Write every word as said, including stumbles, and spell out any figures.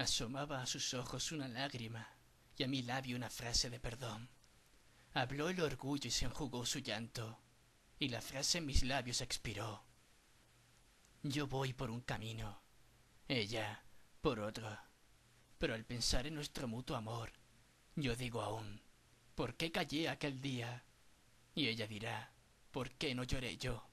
Asomaba a sus ojos una lágrima y a mi labio una frase de perdón. Habló el orgullo y se enjugó su llanto, y la frase en mis labios expiró. Yo voy por un camino, ella por otro, pero al pensar en nuestro mutuo amor, yo digo aún, ¿por qué callé aquel día? Y ella dirá, ¿por qué no lloré yo?